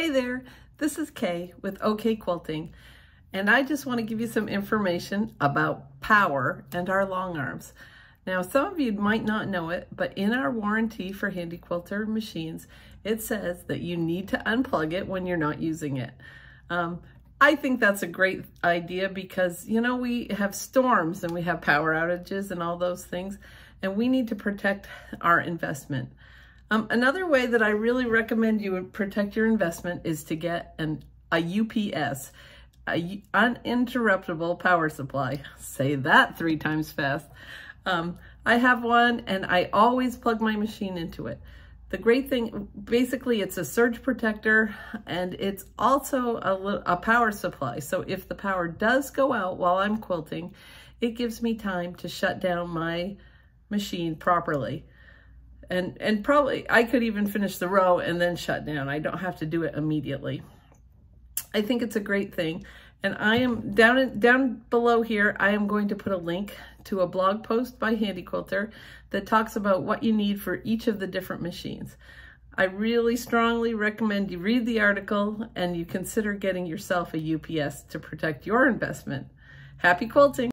Hey there, this is Kaye with Oh Kaye Quilting, and I just want to give you some information about power and our long arms. Now, some of you might not know it, but in our warranty for HandiQuilter machines, it says that you need to unplug it when you're not using it. I think that's a great idea because, you know, we have storms and we have power outages and all those things, and we need to protect our investment. Another way that I really recommend you protect your investment is to get a UPS, an uninterruptible power supply. Say that 3 times fast. I have one and I always plug my machine into it. The great thing, basically it's a surge protector and it's also a power supply. So if the power does go out while I'm quilting, it gives me time to shut down my machine properly. And probably I could even finish the row and then shut down. I don't have to do it immediately. I think it's a great thing. And I am down below here, I am going to put a link to a blog post by HandiQuilter that talks about what you need for each of the different machines. I really strongly recommend you read the article and you consider getting yourself a UPS to protect your investment. Happy quilting!